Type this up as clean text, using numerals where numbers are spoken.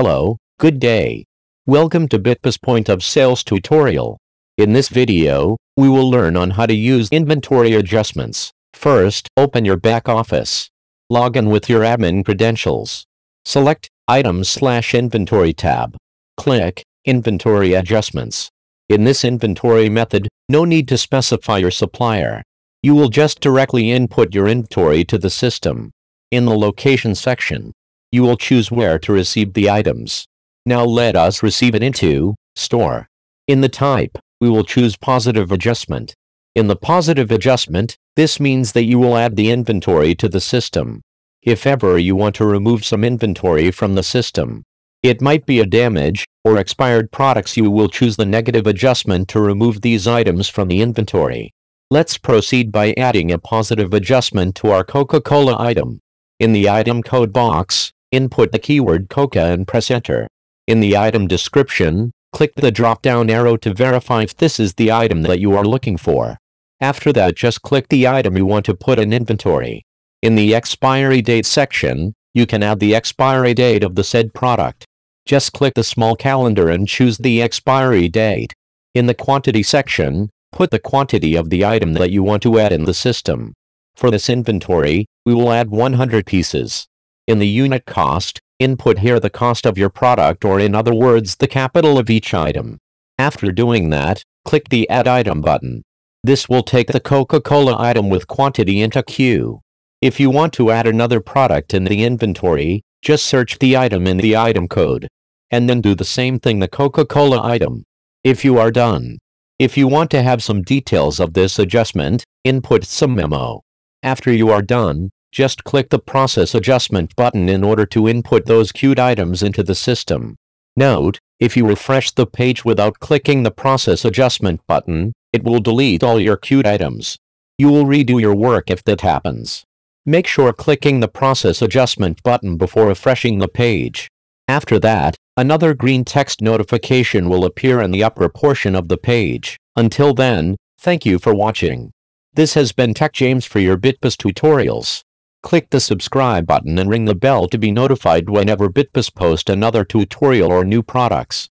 Hello, good day. Welcome to BitPOS Point of Sales tutorial. In this video, we will learn on how to use inventory adjustments. First, open your back office. Log in with your admin credentials. Select Items/Inventory tab. Click Inventory Adjustments. In this inventory method, no need to specify your supplier. You will just directly input your inventory to the system. In the location section, you will choose where to receive the items. Now let us receive it into store. In the type, we will choose positive adjustment. In the positive adjustment, this means that you will add the inventory to the system. If ever you want to remove some inventory from the system, it might be a damage or expired products, you will choose the negative adjustment to remove these items from the inventory. Let's proceed by adding a positive adjustment to our Coca-Cola item. In the item code box, input the keyword Coca and press enter. In the item description, click the drop-down arrow to verify if this is the item that you are looking for. After that, just click the item you want to put in inventory. In the expiry date section, you can add the expiry date of the said product. Just click the small calendar and choose the expiry date. In the quantity section, put the quantity of the item that you want to add in the system. For this inventory, we will add 100 pieces. In the unit cost, input here the cost of your product, or in other words the capital of each item. After doing that, click the Add Item button. This will take the Coca-Cola item with quantity into queue. If you want to add another product in the inventory, just search the item in the item code. And then do the same thing the Coca-Cola item. If you are done. If you want to have some details of this adjustment, input some memo. After you are done, just click the Process Adjustment button in order to input those queued items into the system. Note, if you refresh the page without clicking the Process Adjustment button, it will delete all your queued items. You will redo your work if that happens. Make sure clicking the Process Adjustment button before refreshing the page. After that, another green text notification will appear in the upper portion of the page. Until then, thank you for watching. This has been techjames for your BitPOS tutorials. Click the subscribe button and ring the bell to be notified whenever BitPOS posts another tutorial or new products.